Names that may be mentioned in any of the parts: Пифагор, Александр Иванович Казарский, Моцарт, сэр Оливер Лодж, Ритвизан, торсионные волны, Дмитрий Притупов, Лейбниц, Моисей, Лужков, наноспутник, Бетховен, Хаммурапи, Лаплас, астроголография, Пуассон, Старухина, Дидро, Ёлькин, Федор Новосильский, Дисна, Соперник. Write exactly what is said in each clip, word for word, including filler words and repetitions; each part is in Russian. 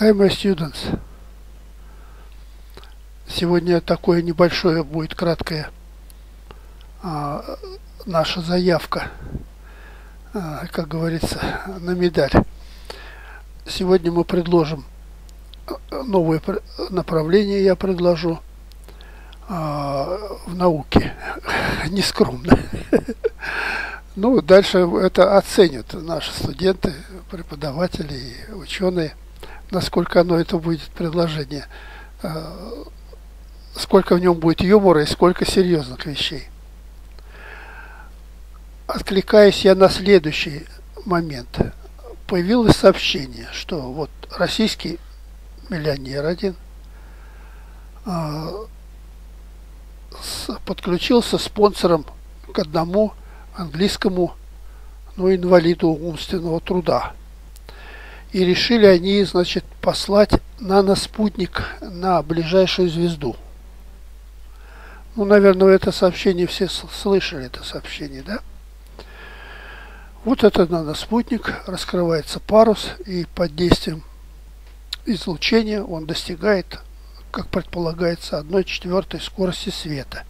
Hi, my students. Сегодня такое небольшое будет краткое а, наша заявка, а, как говорится, на медаль. Сегодня мы предложим новое направление, я предложу а, в науке, нескромно. Ну, дальше это оценят наши студенты, преподаватели и ученые. Насколько оно это будет предложение, сколько в нем будет юмора и сколько серьезных вещей. Откликаясь я на следующий момент, появилось сообщение, что вот российский миллионер один подключился спонсором к одному английскому, ну, инвалиду умственного труда. И решили они, значит, послать наноспутник на ближайшую звезду. Ну, наверное, это сообщение все слышали, это сообщение, да? Вот этот наноспутник, раскрывается парус, и под действием излучения он достигает, как предполагается, одной четвертой скорости света.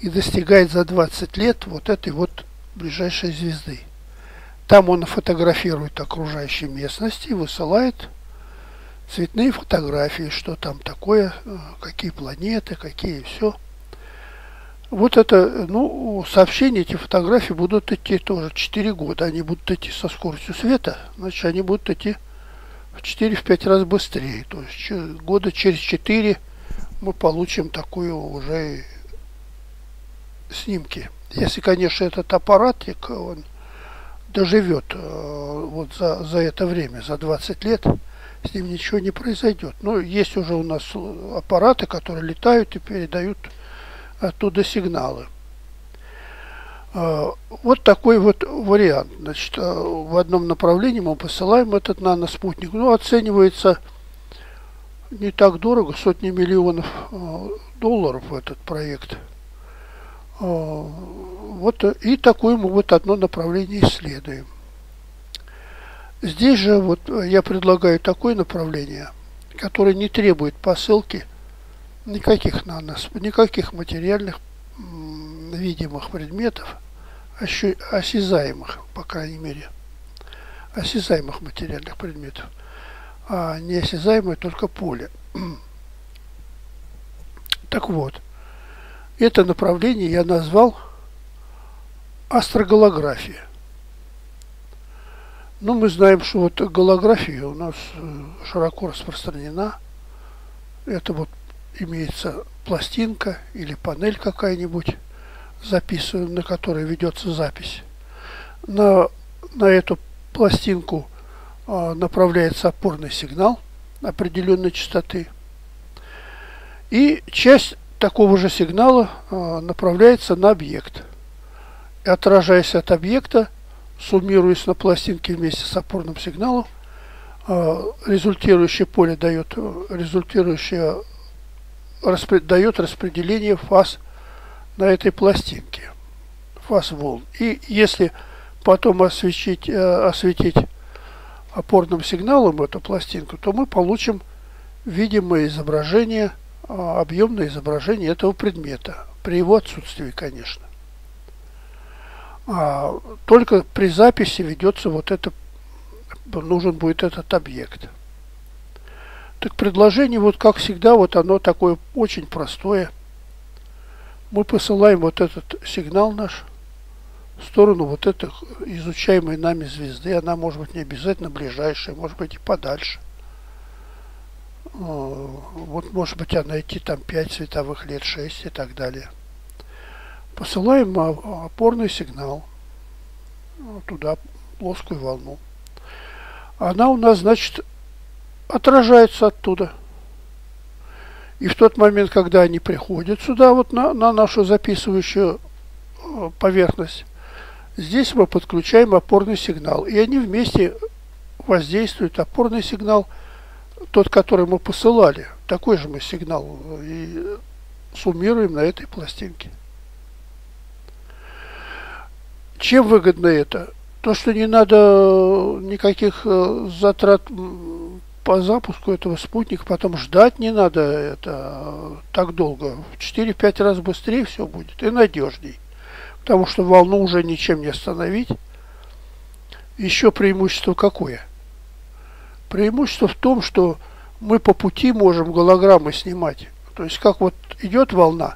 И достигает за двадцать лет вот этой вот ближайшей звезды. Там он фотографирует окружающую местность и высылает цветные фотографии, что там такое, какие планеты, какие все. Вот это, ну, сообщения, эти фотографии будут идти тоже четыре года. Они будут идти со скоростью света, значит, они будут идти в четыре-пять раз быстрее. То есть года через четыре мы получим такую уже снимки. Если, конечно, этот аппаратик, он доживет вот за, за это время, за двадцать лет, с ним ничего не произойдет. Но есть уже у нас аппараты, которые летают и передают оттуда сигналы. Вот такой вот вариант. Значит, в одном направлении мы посылаем этот наноспутник. Ну, оценивается не так дорого, сотни миллионов долларов этот проект. Вот и такое мы вот одно направление исследуем. Здесь же вот я предлагаю такое направление, которое не требует посылки никаких на нас, никаких материальных видимых предметов, осязаемых, по крайней мере, осязаемых материальных предметов, а неосязаемое только поле. Так вот. Это направление я назвал астроголография. Ну, мы знаем, что вот голография у нас широко распространена. Это вот имеется пластинка или панель какая-нибудь, записываем, на которой ведется запись. На, на эту пластинку направляется опорный сигнал определенной частоты. И часть такого же сигнала э, направляется на объект. И, отражаясь от объекта, суммируясь на пластинке вместе с опорным сигналом, э, результирующее поле дает, результирующее распред, дает распределение фаз на этой пластинке, фаз волн. И если потом осветить, э, осветить опорным сигналом эту пластинку, то мы получим видимое изображение, объемное изображение этого предмета, при его отсутствии, конечно. А только при записи ведется вот это, нужен будет этот объект. Так предложение, вот как всегда, вот оно такое очень простое. Мы посылаем вот этот сигнал наш в сторону вот этой изучаемой нами звезды. Она может быть не обязательно ближайшая, может быть и подальше. Вот, может быть, она идти там пять световых лет, шесть и так далее. Посылаем опорный сигнал туда, плоскую волну. Она у нас, значит, отражается оттуда. И в тот момент, когда они приходят сюда, вот на, на нашу записывающую поверхность, здесь мы подключаем опорный сигнал. И они вместе воздействуют. Опорный сигнал, тот, который мы посылали, такой же мы сигнал и суммируем на этой пластинке. Чем выгодно это? То, что не надо никаких затрат по запуску этого спутника потом ждать не надо это так долго. В четыре-пять раз быстрее все будет и надежней. Потому что волну уже ничем не остановить. Еще преимущество какое? Преимущество в том, что мы по пути можем голограммы снимать. То есть как вот идет волна,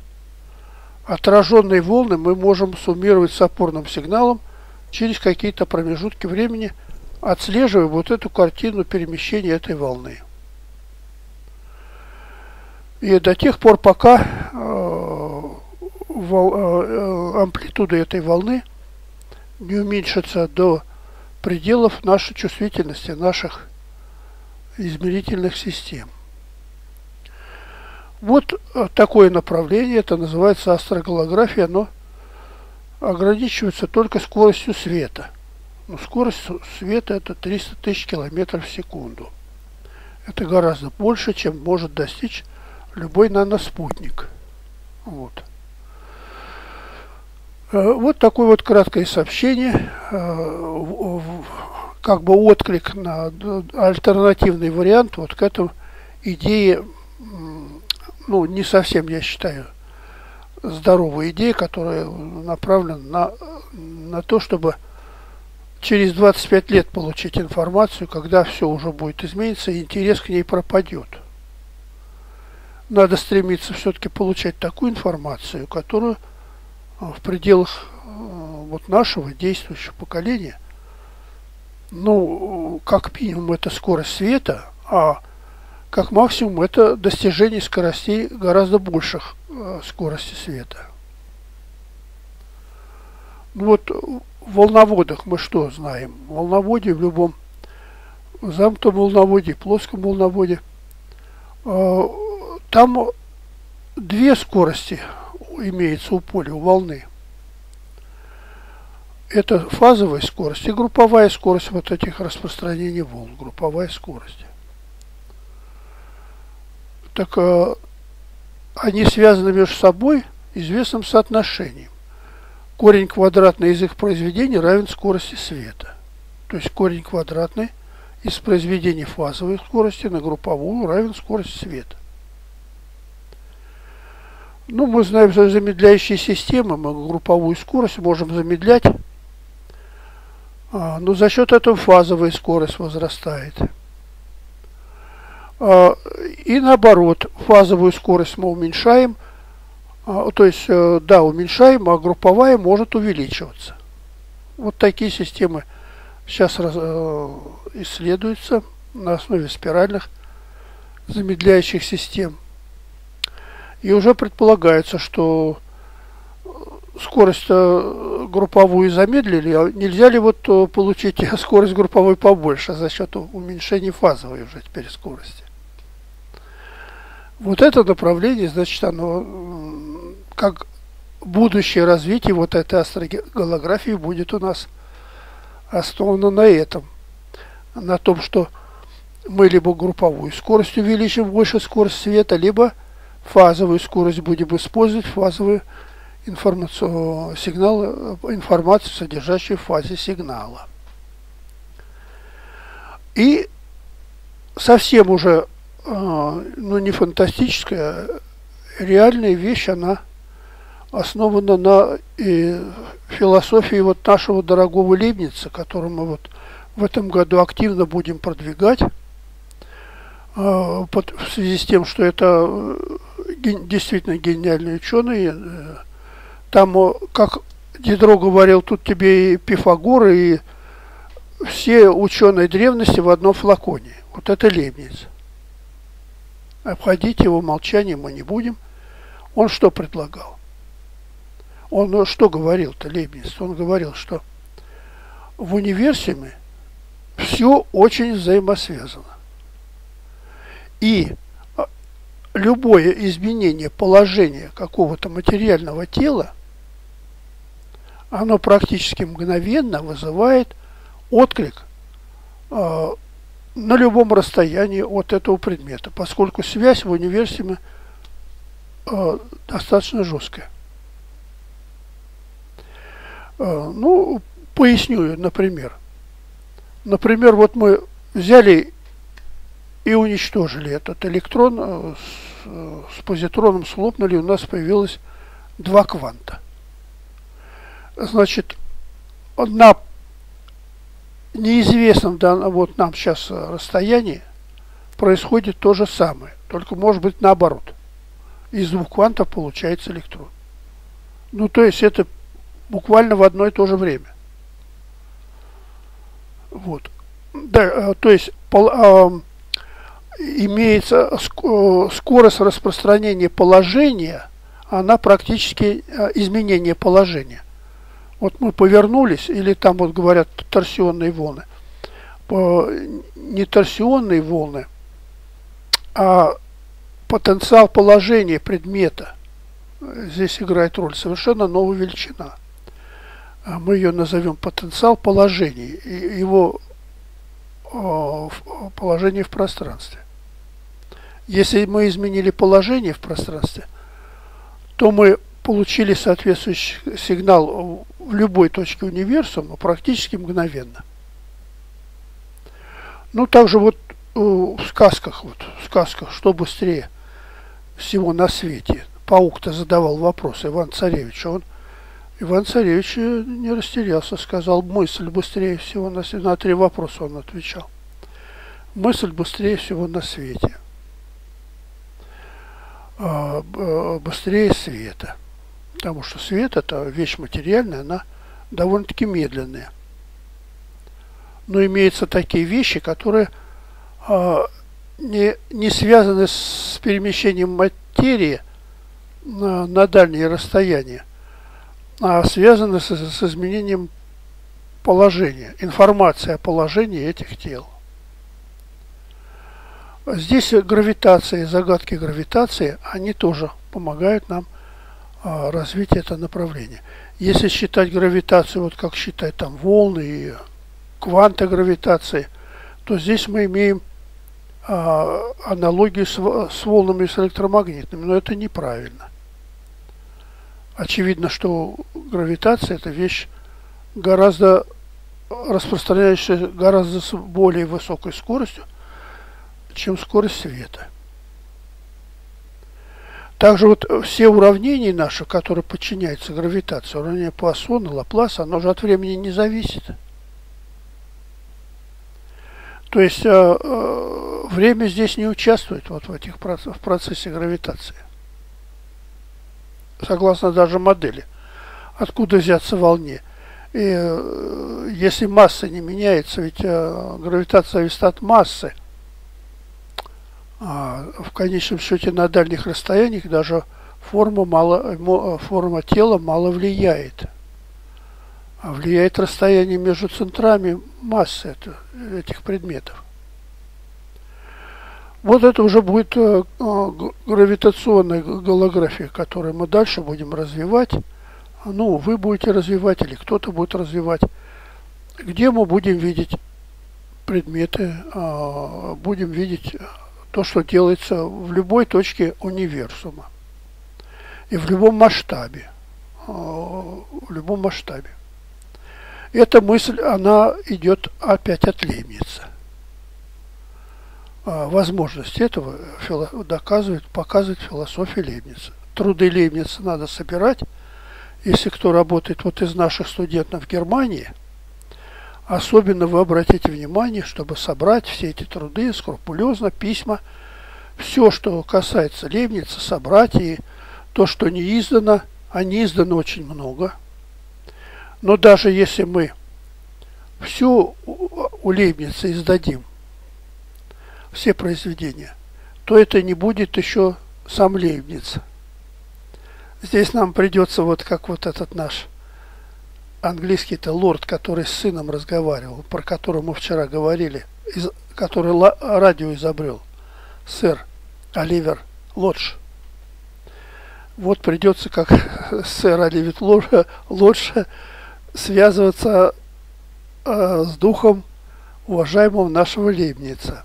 отраженные волны мы можем суммировать с опорным сигналом через какие-то промежутки времени, отслеживая вот эту картину перемещения этой волны. И до тех пор, пока э, вол, э, амплитуда этой волны не уменьшится до пределов нашей чувствительности, наших измерительных систем. Вот такое направление, это называется астроголография, но ограничивается только скоростью света. Но скорость света это триста тысяч километров в секунду. Это гораздо больше, чем может достичь любой наноспутник. Вот. Вот такое вот краткое сообщение, как бы отклик на альтернативный вариант вот к этой идее, ну не совсем, я считаю, здоровая идея, которая направлена на, на то, чтобы через двадцать пять лет получить информацию, когда все уже будет измениться и интерес к ней пропадет. Надо стремиться все-таки получать такую информацию, которую в пределах вот нашего действующего поколения, ну, как минимум это скорость света, а как максимум это достижение скоростей гораздо больших скорости света. Вот в волноводах мы что знаем? В волноводе, в любом замкнутом волноводе, плоском волноводе, там две скорости имеется у поля, у волны. Это фазовая скорость и групповая скорость вот этих распространений волн, групповая скорость. Так э, они связаны между собой известным соотношением. Корень квадратный из их произведений равен скорости света. То есть корень квадратный из произведений фазовой скорости на групповую равен скорости света. Ну, мы знаем, что замедляющие системы, мы групповую скорость можем замедлять, но за счет этого фазовая скорость возрастает. И наоборот, фазовую скорость мы уменьшаем, то есть, да, уменьшаем, а групповая может увеличиваться. Вот такие системы сейчас исследуются на основе спиральных замедляющих систем. И уже предполагается, что скорость групповую замедлили, нельзя ли вот получить скорость групповой побольше за счет уменьшения фазовой уже теперь скорости. Вот это направление, значит, оно как будущее развитие вот этой астроголографии будет у нас основано на этом. На том, что мы либо групповую скорость увеличим, больше скорость света, либо фазовую скорость будем использовать, фазовые информацию, сигналы, информацию, содержащую в фазе сигнала. И совсем уже, ну не фантастическая, реальная вещь, она основана на философии вот нашего дорогого Лейбница, которую мы вот в этом году активно будем продвигать, в связи с тем, что это действительно гениальный ученый. Там, как Дидро говорил, тут тебе и Пифагор, и все ученые древности в одном флаконе. Вот это Лейбниц. Обходить его молчание мы не будем. Он что предлагал? Он что говорил-то, Лейбниц? Он говорил, что в универсуме все очень взаимосвязано. И любое изменение положения какого-то материального тела, оно практически мгновенно вызывает отклик э, на любом расстоянии от этого предмета, поскольку связь в универсуме э, достаточно жесткая. Э, ну, поясню, например. Например, вот мы взяли и уничтожили этот электрон, с, с позитроном слопнули, у нас появилось два кванта. Значит, на неизвестном вот нам сейчас расстоянии происходит то же самое, только может быть наоборот. Из двух квантов получается электрон. Ну, то есть это буквально в одно и то же время. Вот. Да, то есть пол, э, имеется скорость распространения положения, она практически э, изменение положения. Вот мы повернулись, или там вот говорят торсионные волны. По, не торсионные волны, а потенциал положения предмета. Здесь играет роль совершенно новая величина. Мы ее назовем потенциал положения, его положение в пространстве. Если мы изменили положение в пространстве, то мы получили соответствующий сигнал в любой точке универсума практически мгновенно. Ну, также вот в сказках, вот, в сказках, что быстрее всего на свете. Паук-то задавал вопрос Иван-Царевичу. Он, Иван-Царевич не растерялся, сказал, мысль быстрее всего на свете. На три вопроса он отвечал. Мысль быстрее всего на свете. А, быстрее света. Потому что свет, это вещь материальная, она довольно-таки медленная. Но имеются такие вещи, которые а, не, не связаны с перемещением материи на, на дальние расстояния, а связаны с, с изменением положения, информация о положении этих тел. Здесь гравитация, загадки гравитации, они тоже помогают нам а, развить это направление. Если считать гравитацию, вот как считать там волны и кванты гравитации, то здесь мы имеем а, аналогию с, с волнами и с электромагнитными, но это неправильно. Очевидно, что гравитация – это вещь, гораздо распространяющаяся гораздо с более высокой скоростью, чем скорость света. Также вот все уравнения наши, которые подчиняются гравитации, уравнение Пуассона, Лапласа, оно же от времени не зависит. То есть время здесь не участвует вот в этих процессах, в процессе гравитации. Согласно даже модели, откуда взяться волне. И если масса не меняется, ведь гравитация зависит от массы, а в конечном счете на дальних расстояниях даже форма, мало, форма тела мало влияет. А влияет расстояние между центрами массы этих предметов. Вот это уже будет гравитационная голография, которую мы дальше будем развивать. Ну, вы будете развивать или кто-то будет развивать. Где мы будем видеть предметы, будем видеть то, что делается в любой точке универсума. И в любом масштабе. В любом масштабе. Эта мысль, она идет опять от Лейбница. Возможность этого доказывает, показывает философия Лейбница. Труды Лейбница надо собирать. Если кто работает вот из наших студентов в Германии, особенно вы обратите внимание, чтобы собрать все эти труды скрупулезно, письма, все, что касается Лейбница, собрать. И то, что не издано, а не издано очень много. Но даже если мы все у Лейбница издадим, все произведения, то это не будет еще сам Лейбниц. Здесь нам придется, вот как вот этот наш английский-то лорд, который с сыном разговаривал, про которого мы вчера говорили, из, который радио изобрел, сэр Оливер Лодж. Вот придется, как сэр Оливер Лодж, связываться э, с духом уважаемого нашего Лейбница.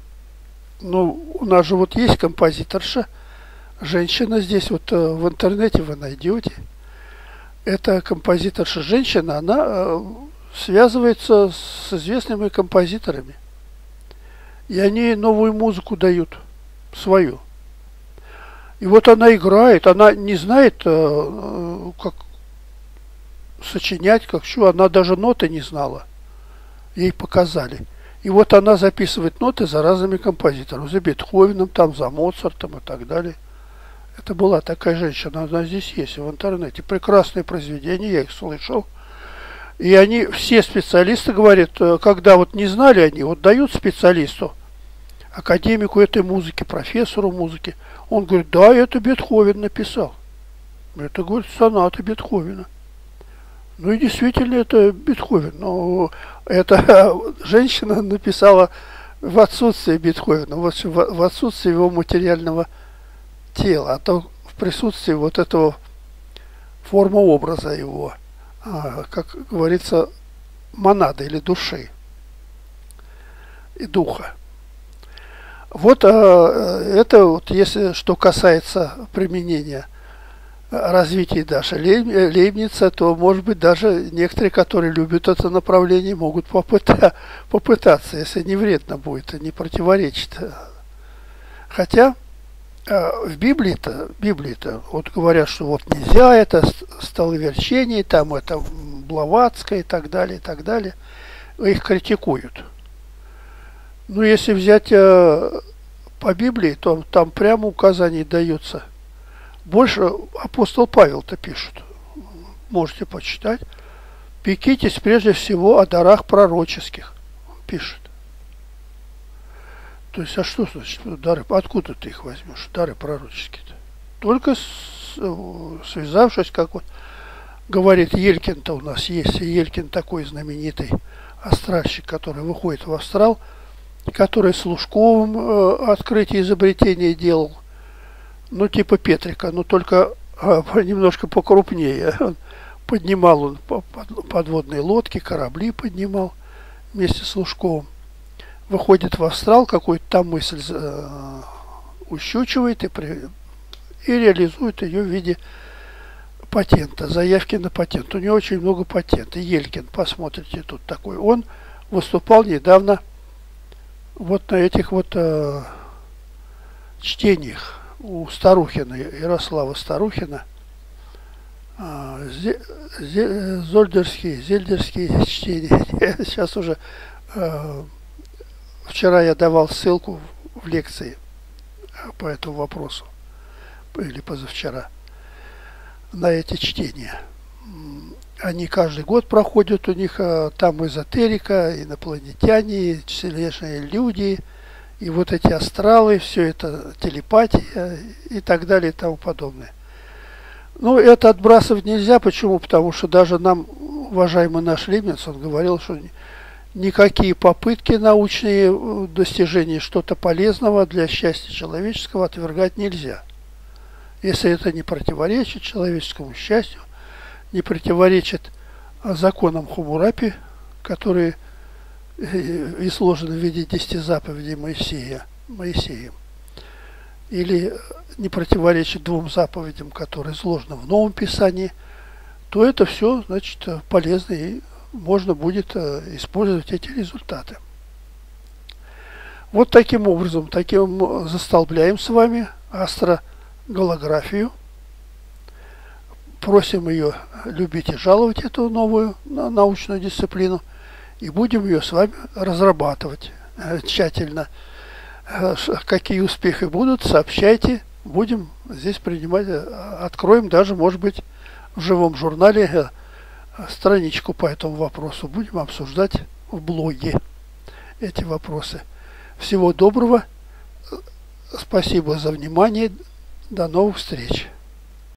Ну, у нас же вот есть композиторша, женщина здесь, вот э, в интернете вы найдете. Эта композиторша-женщина, она э, связывается с известными композиторами. и они новую музыку дают, свою. И вот она играет, она не знает, как сочинять, как что, она даже ноты не знала, ей показали. И вот она записывает ноты за разными композиторами, за Бетховеном, там, за Моцартом и так далее. Это была такая женщина, она здесь есть, в интернете. Прекрасные произведения, я их слышал. И они, все специалисты, говорят, когда вот не знали они, вот дают специалисту, академику этой музыки, профессору музыки. Он говорит, да, это Бетховен написал. Это, говорит, соната Бетховена. Ну и действительно, это Бетховен. Но эта женщина написала в отсутствие Бетховена, в отсутствие его материального тела, а то в присутствии вот этого формы образа его, как говорится, монады или души и духа. Вот это вот, если что касается применения развития даже Лейбница, то, может быть, даже некоторые, которые любят это направление, могут попыта, попытаться, если не вредно будет и не противоречит. Хотя в Библии-то, Библии-то вот говорят, что вот нельзя, это столоверчение, там это Блаватское и так далее, и так далее. Их критикуют. Ну, если взять э, по Библии, то там прямо указания даются. Больше апостол Павел-то пишет. Можете почитать. Пекитесь прежде всего о дарах пророческих. Пишет. То есть, а что значит дары? Откуда ты их возьмешь? Дары пророческие-то. Только с, связавшись, как вот говорит Ёлькин-то у нас есть. Ёлькин такой знаменитый астральщик, который выходит в астрал, который с Лужковым э, открытие изобретения делал, ну типа Петрика, но только э, немножко покрупнее. Он поднимал он подводные лодки, корабли поднимал вместе с Лужковым. Выходит в астрал, какую-то там мысль э, ущучивает и, при, и реализует ее в виде патента, заявки на патент. У него очень много патентов. Ёлькин, посмотрите, тут такой. Он выступал недавно вот на этих вот э, чтениях у Старухина, Ярослава Старухина, э, зе, зе, Зельдерский, Зельдерские чтения. Сейчас уже, э, вчера я давал ссылку в, в лекции по этому вопросу, или позавчера, на эти чтения. Они каждый год проходят, у них там эзотерика, инопланетяне, вселенные люди, и вот эти астралы, все это телепатия и так далее и тому подобное. Ну, это отбрасывать нельзя. Почему? Потому что даже нам, уважаемый наш Лейбниц, он говорил, что никакие попытки научные, достижения что-то полезного для счастья человеческого отвергать нельзя. Если это не противоречит человеческому счастью, не противоречит законам Хаммурапи, которые изложены в виде десяти заповедей Моисея, Моисеем, или не противоречит двум заповедям, которые изложены в Новом Писании, то это все, значит, полезно и можно будет использовать эти результаты. Вот таким образом, таким застолбляем с вами астроголографию. Просим ее любить и жаловать, эту новую научную дисциплину. И будем ее с вами разрабатывать тщательно. Какие успехи будут, сообщайте. Будем здесь принимать, откроем даже, может быть, в живом журнале страничку по этому вопросу. Будем обсуждать в блоге эти вопросы. Всего доброго. Спасибо за внимание. До новых встреч.